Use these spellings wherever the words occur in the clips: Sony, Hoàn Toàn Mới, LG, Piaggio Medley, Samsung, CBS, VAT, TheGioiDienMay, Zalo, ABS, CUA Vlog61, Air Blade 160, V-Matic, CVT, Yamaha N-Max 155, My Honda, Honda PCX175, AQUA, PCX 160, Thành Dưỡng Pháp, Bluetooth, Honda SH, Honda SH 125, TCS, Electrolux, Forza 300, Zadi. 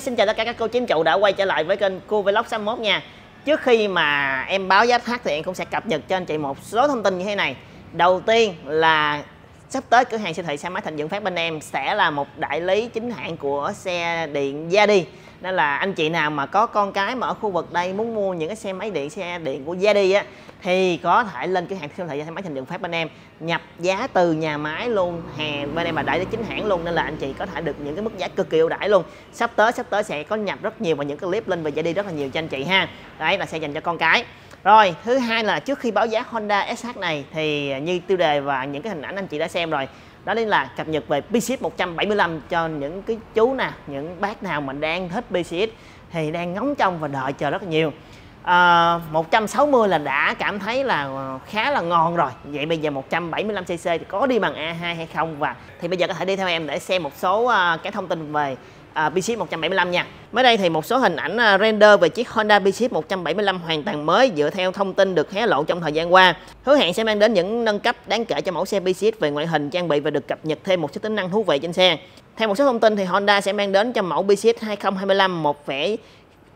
Xin chào tất cả các cô chím trụ đã quay trở lại với kênh CUA Vlog61 nha. Trước khi mà em báo giá SH thì em cũng sẽ cập nhật cho anh chị một số thông tin như thế này. Đầu tiên là sắp tới cửa hàng siêu thị xe máy Thành Dưỡng Pháp bên em sẽ là một đại lý chính hãng của xe điện Zadi. Nên là anh chị nào mà có con cái mà ở khu vực đây muốn mua những cái xe máy điện, xe điện của Zadi á, thì có thể lên cửa hàng siêu thị xe máy Thành Dưỡng Pháp bên em, nhập giá từ nhà máy luôn, hàng bên em là đại lý chính hãng luôn, nên là anh chị có thể được những cái mức giá cực kỳ ưu đãi luôn. Sắp tới sẽ có nhập rất nhiều và những cái clip lên về Zadi rất là nhiều cho anh chị ha. Đấy là sẽ dành cho con cái. Rồi, thứ hai là trước khi báo giá Honda SH này thì như tiêu đề và những cái hình ảnh anh chị đã xem rồi, đó chính là cập nhật về PCX 175 cho những cái chú nào, những bác nào mình đang thích PCX thì đang ngóng trông và đợi chờ rất là nhiều. 160 là đã cảm thấy là khá là ngon rồi. Vậy bây giờ 175cc thì có đi bằng A2 hay không? Và thì bây giờ có thể đi theo em để xem một số cái thông tin về PCX 175 nha. Mới đây thì một số hình ảnh render về chiếc Honda PCX 175 hoàn toàn mới dựa theo thông tin được hé lộ trong thời gian qua. Hứa hẹn sẽ mang đến những nâng cấp đáng kể cho mẫu xe PCX về ngoại hình, trang bị và được cập nhật thêm một số tính năng thú vị trên xe. Theo một số thông tin thì Honda sẽ mang đến cho mẫu PCX 2025 một vẻ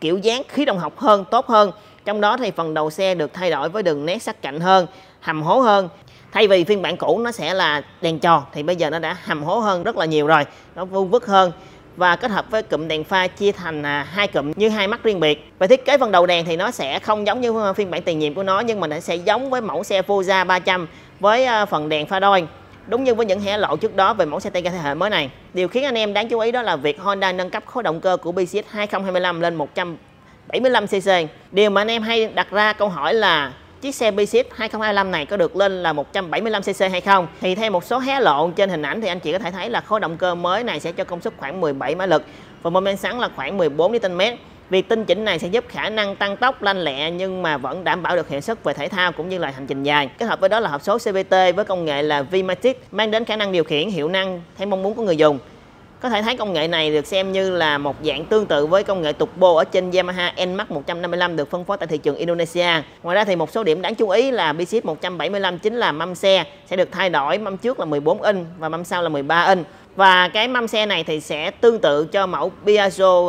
kiểu dáng khí động học hơn, tốt hơn. Trong đó thì phần đầu xe được thay đổi với đường nét sắc cạnh hơn, hầm hố hơn. Thay vì phiên bản cũ nó sẽ là đèn tròn thì bây giờ nó đã hầm hố hơn rất là nhiều rồi, nó vuông vức hơn. Và kết hợp với cụm đèn pha chia thành hai cụm như hai mắt riêng biệt. Về thiết kế phần đầu đèn thì nó sẽ không giống như phiên bản tiền nhiệm của nó, nhưng mình sẽ giống với mẫu xe Forza 300 với phần đèn pha đôi. Đúng như với những hé lộ trước đó về mẫu xe tay ga thế hệ mới này. Điều khiến anh em đáng chú ý đó là việc Honda nâng cấp khối động cơ của PCX 2025 lên 175cc. Điều mà anh em hay đặt ra câu hỏi là chiếc xe PCX 2025 này có được lên là 175cc hay không? Thì theo một số hé lộ trên hình ảnh thì anh chị có thể thấy là khối động cơ mới này sẽ cho công suất khoảng 17 mã lực và mô men xoắn là khoảng 14 Nm. Việc tinh chỉnh này sẽ giúp khả năng tăng tốc lanh lẹ nhưng mà vẫn đảm bảo được hiệu suất về thể thao cũng như là hành trình dài. Kết hợp với đó là hộp số CVT với công nghệ là V-Matic mang đến khả năng điều khiển hiệu năng theo mong muốn của người dùng. Có thể thấy công nghệ này được xem như là một dạng tương tự với công nghệ tục bô ở trên Yamaha N-Max 155 được phân phối tại thị trường Indonesia. Ngoài ra thì một số điểm đáng chú ý là PCX 175 chính là mâm xe sẽ được thay đổi, mâm trước là 14 inch và mâm sau là 13 inch. Và cái mâm xe này thì sẽ tương tự cho mẫu Piaggio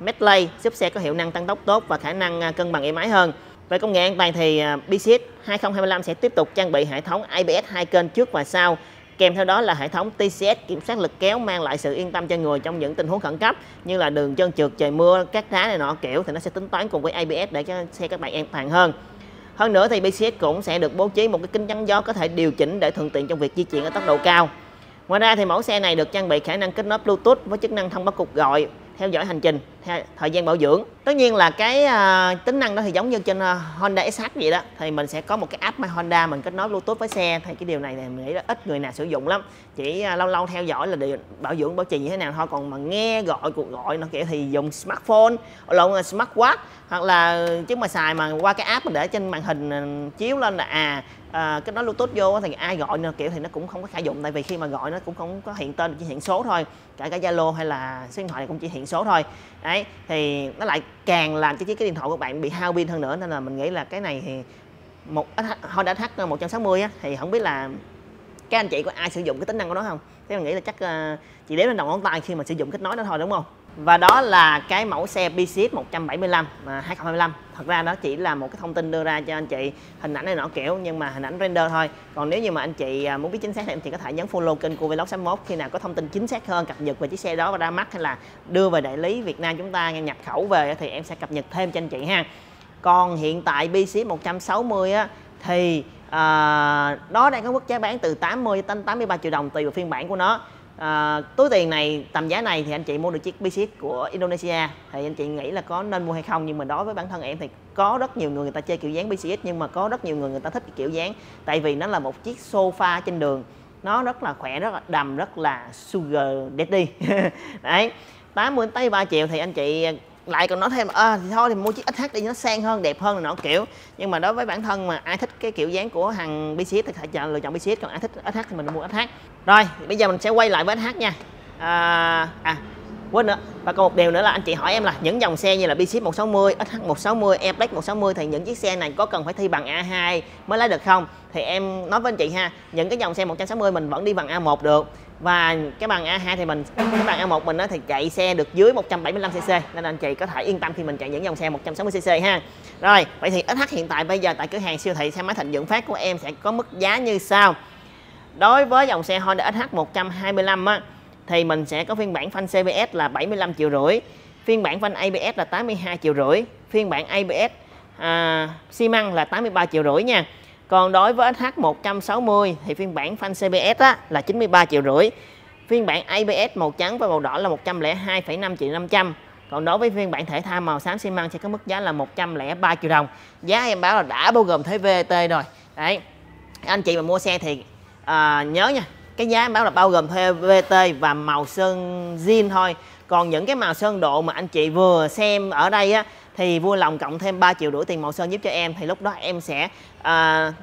Medley, giúp xe có hiệu năng tăng tốc tốt và khả năng cân bằng êm ái hơn. Về công nghệ an toàn thì PCX 2025 sẽ tiếp tục trang bị hệ thống ABS 2 kênh trước và sau. Kèm theo đó là hệ thống TCS kiểm soát lực kéo mang lại sự yên tâm cho người trong những tình huống khẩn cấp như là đường trơn trượt, trời mưa, cát đá này nọ kiểu, thì nó sẽ tính toán cùng với ABS để cho xe các bạn an toàn hơn. Hơn nữa thì PCX cũng sẽ được bố trí một cái kính chắn gió có thể điều chỉnh để thuận tiện trong việc di chuyển ở tốc độ cao. Ngoài ra thì mẫu xe này được trang bị khả năng kết nối Bluetooth với chức năng thông báo cuộc gọi, theo dõi hành trình, thời gian bảo dưỡng. Tất nhiên là cái tính năng đó thì giống như trên Honda SH vậy đó, thì mình sẽ có một cái app My Honda mình kết nối Bluetooth với xe. Thì cái điều này thì mình nghĩ là ít người nào sử dụng lắm, chỉ lâu lâu theo dõi là điều bảo dưỡng bảo trì như thế nào thôi. Còn mà nghe gọi cuộc gọi nó kiểu thì dùng smartphone, smartwatch hoặc là chứ mà xài mà qua cái app mình để trên màn hình chiếu lên là kết nối Bluetooth vô thì ai gọi nó kiểu thì nó cũng không có khả dụng, tại vì khi mà gọi nó cũng không có hiện tên, chỉ hiện số thôi, cả Zalo hay là số điện thoại này cũng chỉ hiện số thôi. Đấy thì nó lại càng làm cho chiếc cái điện thoại của bạn bị hao pin hơn nữa, nên là mình nghĩ là cái này thì một Honda SH 160 á, thì không biết là các anh chị có ai sử dụng cái tính năng của nó không? Thế mình nghĩ là chắc chỉ đếm lên đầu ngón tay khi mà sử dụng kết nối đó thôi, đúng không? Và đó là cái mẫu xe PCX 175 2025. Thật ra nó chỉ là một cái thông tin đưa ra cho anh chị, hình ảnh này nọ kiểu, nhưng mà hình ảnh render thôi. Còn nếu như mà anh chị muốn biết chính xác thì em thì có thể nhấn follow kênh của Vlog61. Khi nào có thông tin chính xác hơn, cập nhật về chiếc xe đó và ra mắt hay là đưa về đại lý Việt Nam chúng ta nhập khẩu về thì em sẽ cập nhật thêm cho anh chị ha. Còn hiện tại PCX 160 á, thì đó đang có mức giá bán từ 80 đến 83 triệu đồng tùy vào phiên bản của nó. Túi tiền này, tầm giá này thì anh chị mua được chiếc PCX của Indonesia thì anh chị nghĩ là có nên mua hay không? Nhưng mà đối với bản thân em thì có rất nhiều người ta chơi kiểu dáng PCX, nhưng mà có rất nhiều người ta thích kiểu dáng, tại vì nó là một chiếc sofa trên đường, nó rất là khỏe, rất là đầm, rất là sugar daddy. Đấy, 80 tới 3 triệu thì anh chị lại còn nói thêm thì thôi thì mua chiếc SH đi, nó sang hơn, đẹp hơn nọ kiểu. Nhưng mà đối với bản thân mà ai thích cái kiểu dáng của hàng PCX thì phải lựa chọn PCX, còn ai thích SH thì mình mua SH. Rồi bây giờ mình sẽ quay lại với SH nha. Quên nữa, và còn một điều nữa là anh chị hỏi em là những dòng xe như là PCX 160, SH 160, Air Blade 160 thì những chiếc xe này có cần phải thi bằng A2 mới lái được không? Thì em nói với anh chị ha, những cái dòng xe 160 mình vẫn đi bằng A1 được. Và cái bằng A2 thì cái bằng A1 mình thì chạy xe được dưới 175cc, nên anh chị có thể yên tâm khi mình chạy những dòng xe 160cc ha. Rồi, vậy thì SH hiện tại bây giờ tại cửa hàng siêu thị xe máy Thành Dưỡng Phát của em sẽ có mức giá như sau. Đối với dòng xe Honda SH 125 á, thì mình sẽ có phiên bản phanh CBS là 75,5 triệu, phiên bản phanh ABS là 82,5 triệu, phiên bản ABS xi măng là 83,5 triệu nha. Còn đối với SH 160 thì phiên bản phanh CBS á, là 93,5 triệu, phiên bản ABS màu trắng và màu đỏ là 102,5 triệu 500. Còn đối với phiên bản thể thao màu xám xi măng sẽ có mức giá là 103 triệu đồng. Giá em báo là đã bao gồm thuế VAT rồi đấy. Anh chị mà mua xe thì nhớ nha, cái giá em báo là bao gồm thuê VAT và màu sơn zin thôi. Còn những cái màu sơn độ mà anh chị vừa xem ở đây á, thì vui lòng cộng thêm 3,5 triệu tiền màu sơn giúp cho em. Thì lúc đó em sẽ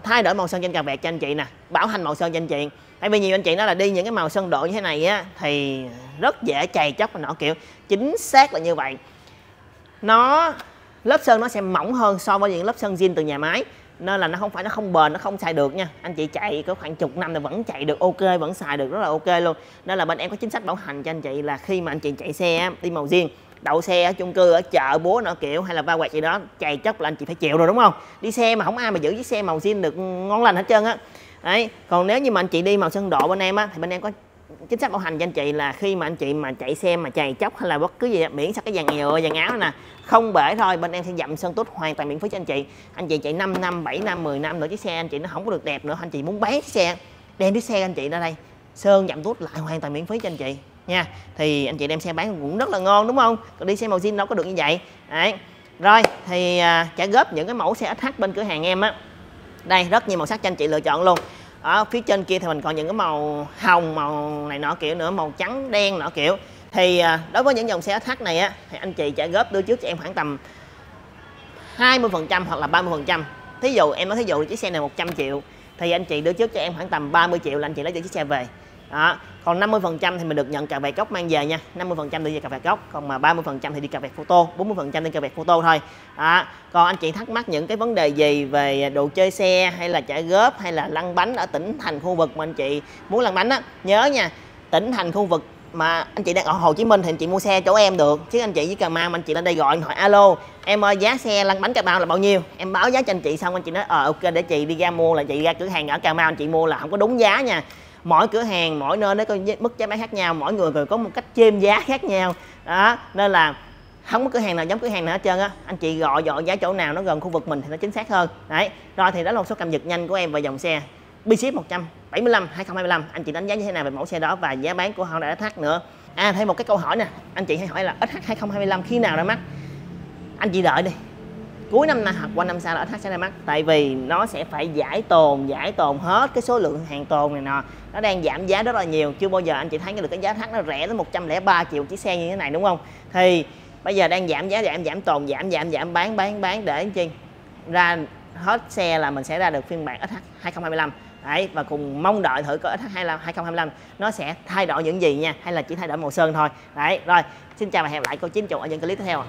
thay đổi màu sơn trên cà vẹt cho anh chị nè, bảo hành màu sơn cho anh chị. Tại vì nhiều anh chị nói là đi những cái màu sơn độ như thế này á, thì rất dễ chày chóc và nọ kiểu. Chính xác là như vậy, nó lớp sơn nó sẽ mỏng hơn so với những lớp sơn zin từ nhà máy, nên là nó không phải, nó không bền, nó không xài được nha. Anh chị chạy có khoảng chục năm là vẫn chạy được ok, vẫn xài được rất là ok luôn. Nên là bên em có chính sách bảo hành cho anh chị, là khi mà anh chị chạy xe đi màu riêng, đậu xe ở chung cư, ở chợ búa nọ kiểu, hay là va quẹt gì đó chày chóc là anh chị phải chịu rồi đúng không? Đi xe mà không ai mà giữ chiếc xe màu zin được ngon lành hết trơn á. Đấy, còn nếu như mà anh chị đi màu sơn độ bên em á, thì bên em có chính sách bảo hành cho anh chị, là khi mà anh chị mà chạy xe mà chày chóc hay là bất cứ gì, miễn sao cái dàn nhựa, dàn áo nè không bể thôi, bên em sẽ dặm sơn tút hoàn toàn miễn phí cho anh chị. Anh chị chạy 5 năm, 7 năm, 10 năm nữa chiếc xe anh chị nó không có được đẹp nữa, anh chị muốn bán chiếc xe, đem chiếc xe anh chị ra đây sơn dặm tút lại hoàn toàn miễn phí cho anh chị nha. Thì anh chị đem xe bán cũng rất là ngon đúng không? Còn đi xe màu zin đâu có được như vậy. Đấy. Rồi thì trả góp những cái mẫu xe SH bên cửa hàng em á, đây rất nhiều màu sắc cho anh chị lựa chọn luôn. Ở phía trên kia thì mình còn những cái màu hồng, màu này nọ kiểu nữa, màu trắng đen nọ kiểu. Thì đối với những dòng xe SH này á, thì anh chị trả góp đưa trước cho em khoảng tầm 20% hoặc là 30%. Thí dụ em nói thí dụ chiếc xe này 100 triệu, thì anh chị đưa trước cho em khoảng tầm 30 triệu là anh chị lấy được chiếc xe về. Đó. Còn 50% thì mình được nhận cà vẹt gốc mang về nha, 50% đi về cà vẹt gốc, còn mà 30% thì đi cà vẹt photo, 40% đi cà vẹt photo thôi. Đó. Còn anh chị thắc mắc những cái vấn đề gì về đồ chơi xe hay là trả góp hay là lăn bánh ở tỉnh thành khu vực mà anh chị muốn lăn bánh á, nhớ nha, tỉnh thành khu vực mà anh chị đang ở Hồ Chí Minh thì anh chị mua xe chỗ em được, chứ anh chị với Cà Mau mà anh chị lên đây gọi, anh hỏi alo em ơi giá xe lăn bánh Cà Mau là bao nhiêu, em báo giá cho anh chị, xong anh chị nói ok để chị đi ra mua, là chị ra cửa hàng ở Cà Mau anh chị mua là không có đúng giá nha. Mỗi cửa hàng, mỗi nơi nó có mức giá bán khác nhau, mỗi người có một cách chêm giá khác nhau. Đó, nên là không có cửa hàng nào giống cửa hàng nào hết trơn á. Anh chị gọi giá chỗ nào nó gần khu vực mình thì nó chính xác hơn. Đấy. Rồi thì đó là một số cập nhật nhanh của em về dòng xe PCX 175 2025. Anh chị đánh giá như thế nào về mẫu xe đó và giá bán của Honda SH nữa. À thêm một cái câu hỏi nè, anh chị hay hỏi là SH 2025 khi nào ra mắt? Anh chị đợi đi. Cuối năm nay hoặc qua năm sau là SH sẽ ra mắt. Tại vì nó sẽ phải giải tồn hết cái số lượng hàng tồn này nọ. Nó đang giảm giá rất là nhiều. Chưa bao giờ anh chị thấy được cái giá SH nó rẻ tới 103 triệu chiếc xe như thế này đúng không? Thì bây giờ đang giảm giá, giảm tồn, giảm bán để chi? Ra hết xe là mình sẽ ra được phiên bản SH 2025. Đấy, và cùng mong đợi thử coi SH 2025 nó sẽ thay đổi những gì nha, hay là chỉ thay đổi màu sơn thôi. Đấy, rồi, xin chào và hẹn gặp lại cô Chín Chủ ở những clip tiếp theo.